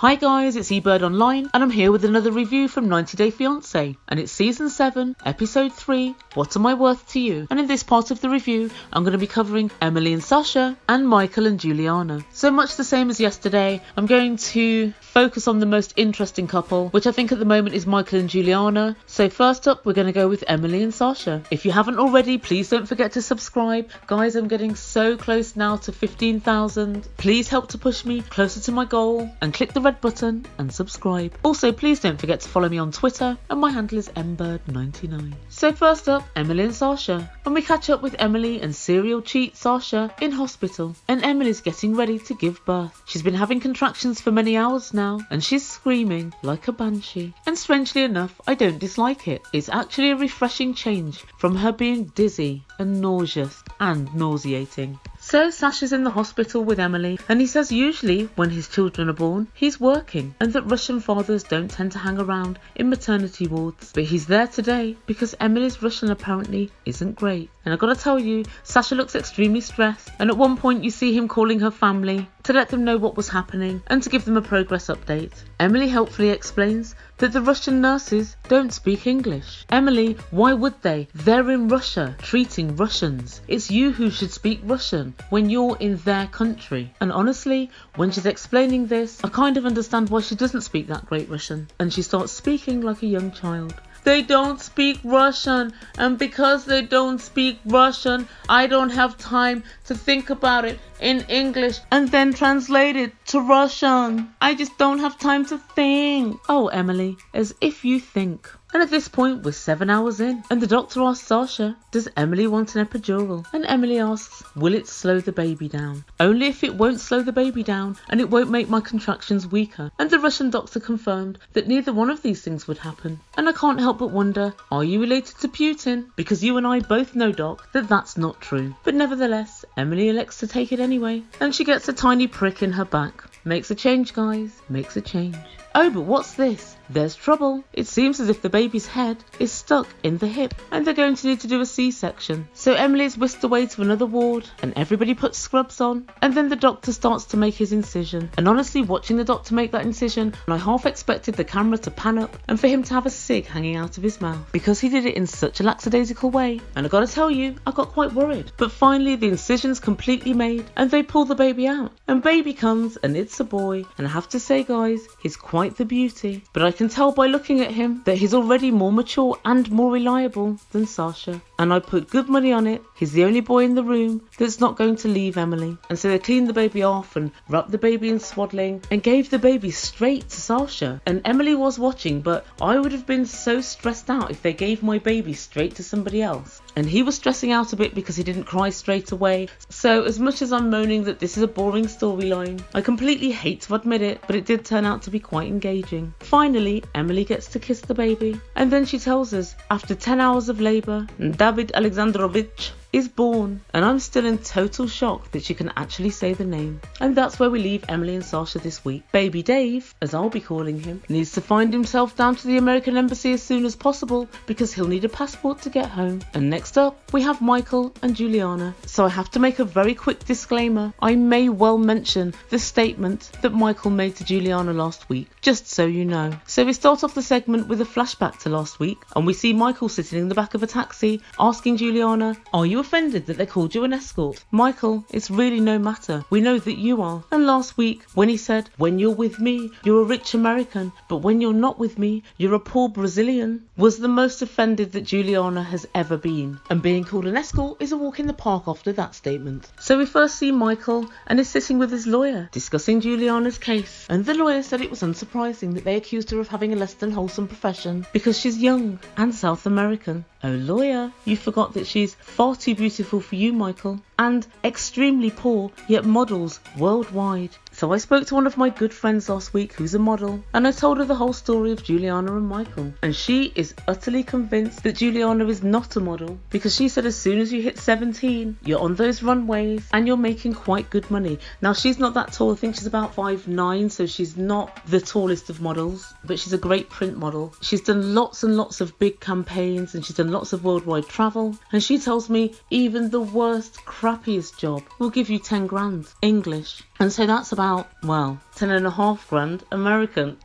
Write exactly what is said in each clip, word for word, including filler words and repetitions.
Hi guys, it's eBird Online and I'm here with another review from ninety day fiancé, and it's season seven episode three, What Am I Worth to You? And in this part of the review I'm going to be covering Emily and Sasha and Michael and Juliana. So much the same as yesterday, I'm going to focus on the most interesting couple, which I think at the moment is Michael and Juliana. So first up we're going to go with Emily and Sasha. If you haven't already, please don't forget to subscribe. Guys, I'm getting so close now to fifteen thousand. Please help to push me closer to my goal and click the red button and subscribe. Also, please don't forget to follow me on Twitter, and my handle is m bird nine nine. So first up, Emily and Sasha, and we catch up with Emily and serial cheat Sasha in hospital, and Emily's getting ready to give birth. She's been having contractions for many hours now and she's screaming like a banshee, and strangely enough I don't dislike it. It's actually a refreshing change from her being dizzy and nauseous and nauseating. So Sasha's in the hospital with Emily, and he says usually when his children are born he's working and that Russian fathers don't tend to hang around in maternity wards, but he's there today because Emily's Russian apparently isn't great. And I've got to tell you, Sasha looks extremely stressed, and at one point you see him calling her family to let them know what was happening and to give them a progress update. Emily helpfully explains that the Russian nurses don't speak English. Emily, why would they? They're in Russia treating Russians. It's you who should speak Russian when you're in their country. And honestly, when she's explaining this, I kind of understand why she doesn't speak that great Russian, and she starts speaking like a young child. They don't speak Russian, and because they don't speak Russian, I don't have time to think about it in English and then translate it to Russian. I just don't have time to think. Oh, Emily, as if you think. And at this point we're seven hours in, and the doctor asks Sasha, does Emily want an epidural? And Emily asks, will it slow the baby down? Only if it won't slow the baby down and it won't make my contractions weaker. And the Russian doctor confirmed that neither one of these things would happen. And I can't help but wonder, are you related to Putin? Because you and I both know, Doc, that that's not true. But nevertheless, Emily elects to take it anyway, and she gets a tiny prick in her back. Makes a change, guys, makes a change. Oh, but what's this? There's trouble. It seems as if the baby's head is stuck in the hip and they're going to need to do a C section. So Emily is whisked away to another ward and everybody puts scrubs on, and then the doctor starts to make his incision. And honestly, watching the doctor make that incision, I half expected the camera to pan up and for him to have a cig hanging out of his mouth, because he did it in such a lackadaisical way. And I gotta tell you, I got quite worried. But finally the incision's completely made and they pull the baby out, and baby comes, and it's a boy. And I have to say, guys, he's quite the beauty, but I can tell by looking at him that he's already more mature and more reliable than Sasha. And I put good money on it, he's the only boy in the room that's not going to leave Emily. And so they cleaned the baby off and wrapped the baby in swaddling and gave the baby straight to Sasha. And Emily was watching, but I would have been so stressed out if they gave my baby straight to somebody else. And he was stressing out a bit because he didn't cry straight away. So as much as I'm moaning that this is a boring storyline, I completely hate to admit it, but it did turn out to be quite engaging. Finally, Emily gets to kiss the baby, and then she tells us, after ten hours of labour, David Alexandrovich is born. And I'm still in total shock that she can actually say the name. And that's where we leave Emily and Sasha this week. Baby Dave, as I'll be calling him, needs to find himself down to the American embassy as soon as possible because he'll need a passport to get home. And next up we have Michael and Juliana. So I have to make a very quick disclaimer. I may well mention the statement that Michael made to Juliana last week, just so you know. So we start off the segment with a flashback to last week, and we see Michael sitting in the back of a taxi asking Juliana, are you offended that they called you an escort? Michael, it's really no matter, we know that you are. And last week when he said, when you're with me you're a rich American, but when you're not with me you're a poor Brazilian, was the most offended that Juliana has ever been, and being called an escort is a walk in the park after that statement. So we first see Michael, and is sitting with his lawyer discussing Juliana's case, and the lawyer said it was unsurprising that they accused her of having a less than wholesome profession because she's young and South American. Oh lawyer, you forgot that she's far too beautiful for you, Michael, and extremely poor, yet models worldwide. So I spoke to one of my good friends last week who's a model, and I told her the whole story of Juliana and Michael, and she is utterly convinced that Juliana is not a model because she said as soon as you hit seventeen you're on those runways and you're making quite good money. Now she's not that tall, I think she's about five nine, so she's not the tallest of models, but she's a great print model. She's done lots and lots of big campaigns and she's done lots of worldwide travel, and she tells me even the worst, crappiest job will give you ten grand English. And so that's about, well, ten and a half grand American.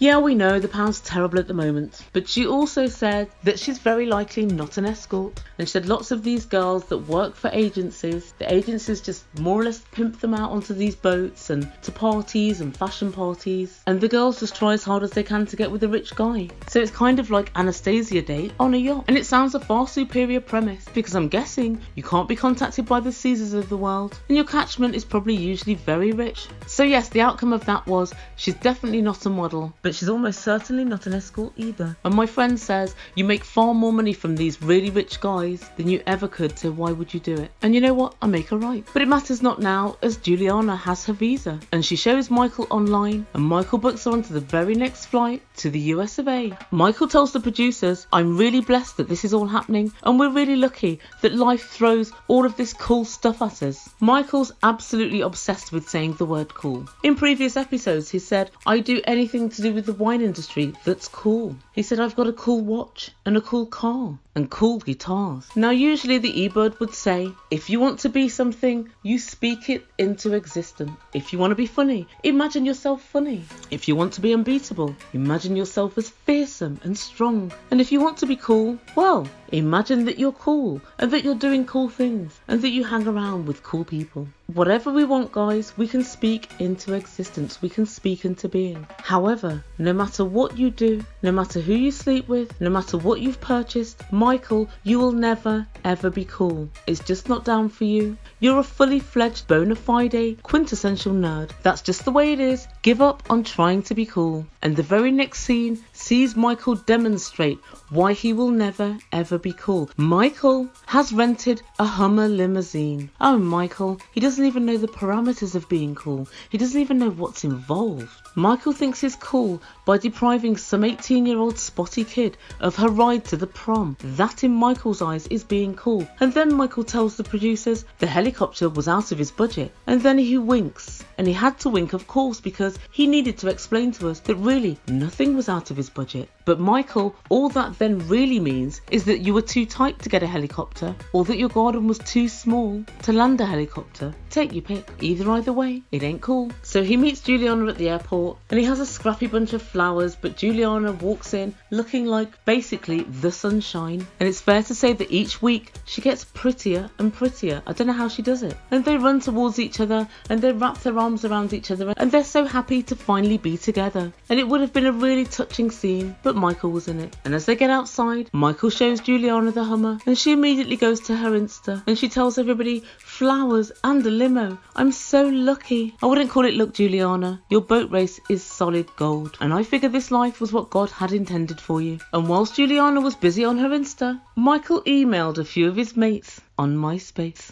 Yeah, we know the pound's terrible at the moment, but she also said that she's very likely not an escort. And she said lots of these girls that work for agencies, the agencies just more or less pimp them out onto these boats and to parties and fashion parties. And the girls just try as hard as they can to get with a rich guy. So it's kind of like Anastasia Day on a yacht. And it sounds a far superior premise, because I'm guessing you can't be contacted by the Caesars of the world, and your catchment is probably usually very rich. So yes, the outcome of that was she's definitely not a model, but she's almost certainly not an escort either. And my friend says you make far more money from these really rich guys than you ever could, so why would you do it? And you know what, I make her right. But it matters not now, as Juliana has her visa and she shows Michael online, and Michael books her onto the very next flight to the U S of A. Michael tells the producers, I'm really blessed that this is all happening, and we're really lucky that life throws all of this cool stuff at us. Michael's absolutely obsessed with saying the word cool. In previous episodes he said, I do anything to do with the wine industry that's cool. He said, I've got a cool watch and a cool car and cool guitars. Now usually the eBird would say, if you want to be something, you speak it into existence. If you want to be funny, imagine yourself funny. If you want to be unbeatable, imagine yourself as fearsome and strong. And if you want to be cool, well, imagine that you're cool and that you're doing cool things and that you hang around with cool people. Whatever we want, guys, we can speak into existence, we can speak into being. However, no matter what you do, no matter who you sleep with, no matter what you've purchased, Michael, you will never ever be cool. It's just not down for you. You're a fully fledged, bona fide, quintessential nerd. That's just the way it is. Give up on trying to be cool. And the very next scene sees Michael demonstrate why he will never ever be cool. Michael has rented a Hummer limousine. Oh, Michael, he doesn't doesn't even know the parameters of being cool. He doesn't even know what's involved. Michael thinks he's cool by depriving some eighteen year old spotty kid of her ride to the prom. That in Michael's eyes is being cool. And then Michael tells the producers the helicopter was out of his budget, and then he winks. And he had to wink, of course, because he needed to explain to us that really nothing was out of his budget. But Michael, all that then really means is that you were too tight to get a helicopter, or that your garden was too small to land a helicopter. Take your pick. Either either way, it ain't cool. So he meets Juliana at the airport and he has a scrappy bunch of flowers, but Juliana walks in looking like basically the sunshine. And it's fair to say that each week she gets prettier and prettier. I don't know how she does it. And they run towards each other and they wrap their arms around each other and they're so happy to finally be together. And it would have been a really touching scene, but Michael was in it. And as they get outside, Michael shows Juliana the Hummer and she immediately goes to her Insta and she tells everybody, flowers and a limo. I'm so lucky. I wouldn't call it luck, Juliana. Your boat race is solid gold. And I figure this life was what God had intended for you. And whilst Juliana was busy on her Insta, Michael emailed a few of his mates on MySpace.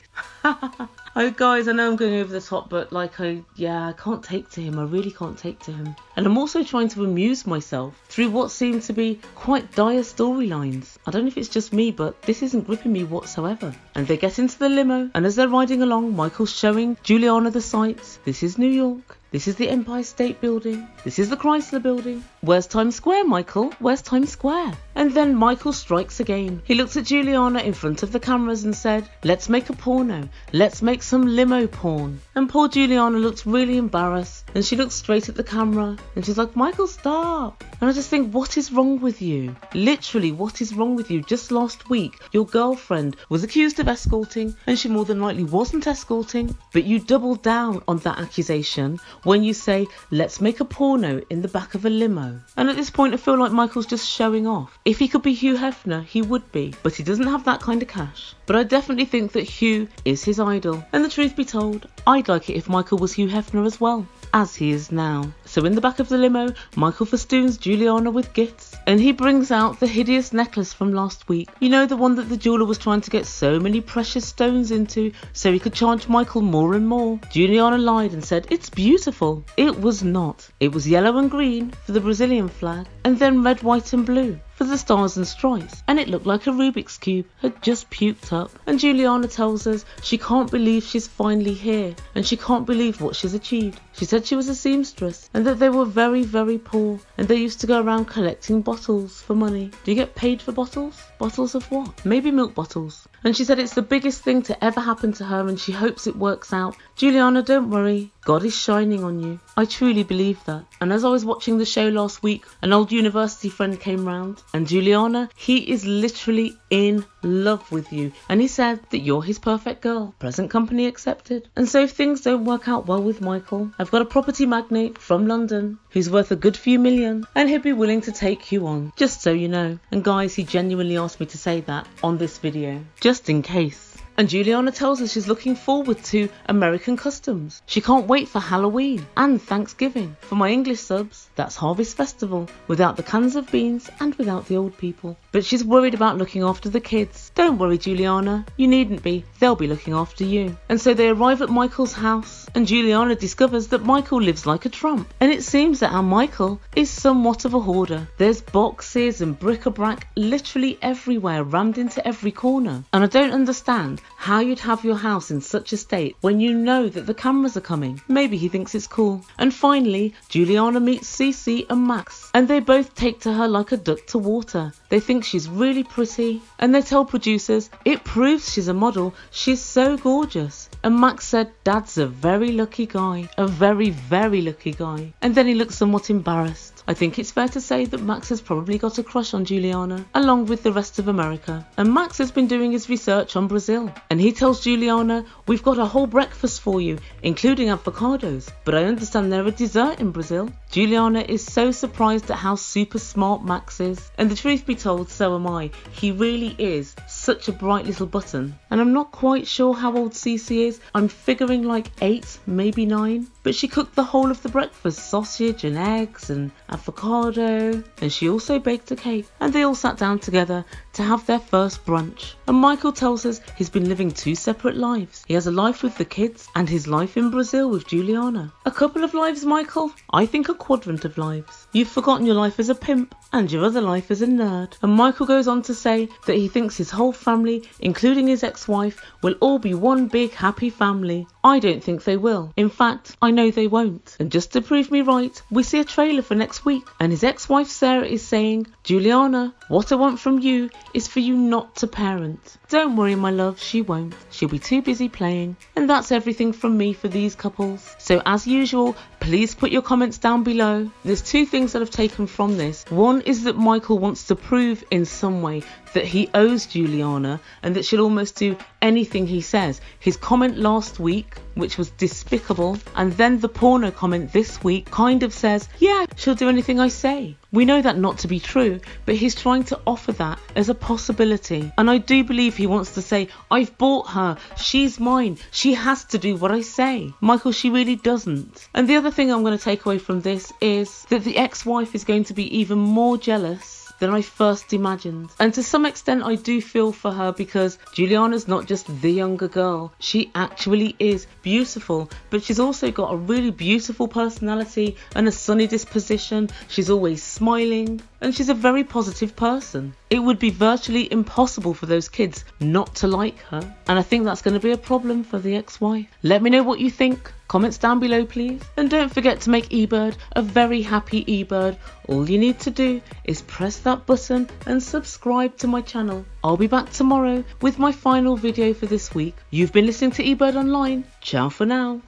Oh guys, I know I'm going over the top, but like I, yeah, I can't take to him. I really can't take to him. And I'm also trying to amuse myself through what seem to be quite dire storylines. I don't know if it's just me, but this isn't gripping me whatsoever. And they get into the limo, and as they're riding along, Michael's showing Juliana the sights. This is New York. This is the Empire State Building. This is the Chrysler Building. Where's Times Square, Michael? Where's Times Square? And then Michael strikes again. He looks at Juliana in front of the cameras and said, let's make a porno. Let's make some limo porn. And poor Juliana looks really embarrassed and she looks straight at the camera and she's like, Michael, stop. And I just think, what is wrong with you? Literally, what is wrong with you? Just last week, your girlfriend was accused of escorting and she more than likely wasn't escorting, but you doubled down on that accusation when you say, let's make a porno in the back of a limo. And at this point I feel like Michael's just showing off. If he could be Hugh Hefner, he would be, but he doesn't have that kind of cash. But I definitely think that Hugh is his idol, and the truth be told, I'd like it if Michael was Hugh Hefner as well, as he is now. So in the back of the limo, Michael festoons Juliana with gifts, and he brings out the hideous necklace from last week. You know, the one that the jeweller was trying to get so many precious stones into so he could charge Michael more and more. Juliana lied and said, it's beautiful. It was not. It was yellow and green for the Brazilian flag, and then red, white and blue for the stars and stripes, and it looked like a Rubik's cube had just puked up. And Juliana tells us she can't believe she's finally here and she can't believe what she's achieved. She said she was a seamstress and that they were very very poor and they used to go around collecting bottles for money. Do you get paid for bottles? Bottles of what? Maybe milk bottles. and she said it's the biggest thing to ever happen to her and she hopes it works out. Juliana, don't worry, God is shining on you. I truly believe that. And as I was watching the show last week, an old university friend came round, and Juliana, he is literally in love with you, and he said that you're his perfect girl, present company accepted. And so if things don't work out well with Michael, I've got a property magnate from London who's worth a good few million, and he'd be willing to take you on, just so you know. And guys, he genuinely asked me to say that on this video, just in case. And Juliana tells us she's looking forward to American customs. She can't wait for Halloween and Thanksgiving. For my English subs, that's Harvest Festival, without the cans of beans and without the old people. But she's worried about looking after the kids. Don't worry, Juliana, you needn't be, they'll be looking after you. And so they arrive at Michael's house, and Juliana discovers that Michael lives like a Trump. And it seems that our Michael is somewhat of a hoarder. There's boxes and bric-a-brac literally everywhere, rammed into every corner. And I don't understand how you'd have your house in such a state when you know that the cameras are coming. Maybe he thinks it's cool. And finally, Juliana meets Cece and Max, and they both take to her like a duck to water. They think she's really pretty, and they tell producers it proves she's a model, she's so gorgeous. And Max said, Dad's a very lucky guy, a very, very lucky guy. And then he looked somewhat embarrassed. I think it's fair to say that Max has probably got a crush on Juliana, along with the rest of America. And Max has been doing his research on Brazil. And he tells Juliana, we've got a whole breakfast for you, including avocados, but I understand they're a dessert in Brazil. Juliana is so surprised at how super smart Max is. And the truth be told, so am I. He really is such a bright little button. And I'm not quite sure how old Cece is. I'm figuring like eight, maybe nine. But she cooked the whole of the breakfast, sausage and eggs and avocado, and she also baked a cake. And they all sat down together to have their first brunch. And Michael tells us he's been living two separate lives. He has a life with the kids and his life in Brazil with Juliana. A couple of lives, Michael? I think a quadrant of lives. You've forgotten your life as a pimp and your other life as a nerd. And Michael goes on to say that he thinks his whole family, including his ex-wife, will all be one big happy family. I don't think they will. In fact, I know they won't. And just to prove me right, we see a trailer for next week, and his ex-wife Sarah is saying, Juliana, what I want from you is for you not to parent. Don't worry, my love, she won't. She'll be too busy playing. And that's everything from me for these couples. So as usual, please put your comments down below. There's two things that I've taken from this. One is that Michael wants to prove in some way that he owes Juliana and that she'll almost do anything he says. His comment last week, which was despicable, and then the porno comment this week kind of says, yeah, she'll do anything I say. We know that not to be true, but he's trying to offer that as a possibility. And I do believe he wants to say, I've bought her, she's mine, she has to do what I say. Michael, she really doesn't. And the other thing I'm going to take away from this is that the ex-wife is going to be even more jealous than I first imagined. And to some extent I do feel for her, because Juliana's not just the younger girl, she actually is beautiful, but she's also got a really beautiful personality and a sunny disposition. She's always smiling and she's a very positive person. It would be virtually impossible for those kids not to like her, and I think that's going to be a problem for the ex-wife. Let me know what you think. Comments down below, please. And don't forget to make eBird a very happy eBird. All you need to do is press that button and subscribe to my channel. I'll be back tomorrow with my final video for this week. You've been listening to eBird Online. Ciao for now.